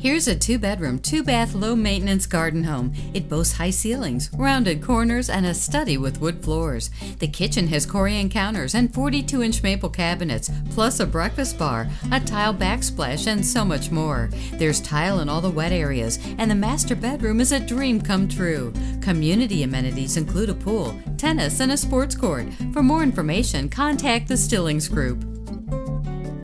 Here's a two-bedroom, two-bath, low-maintenance garden home. It boasts high ceilings, rounded corners, and a study with wood floors. The kitchen has Corian counters and 42-inch maple cabinets, plus a breakfast bar, a tile backsplash, and so much more. There's tile in all the wet areas, and the master bedroom is a dream come true. Community amenities include a pool, tennis, and a sports court. For more information, contact the Sitterle Group.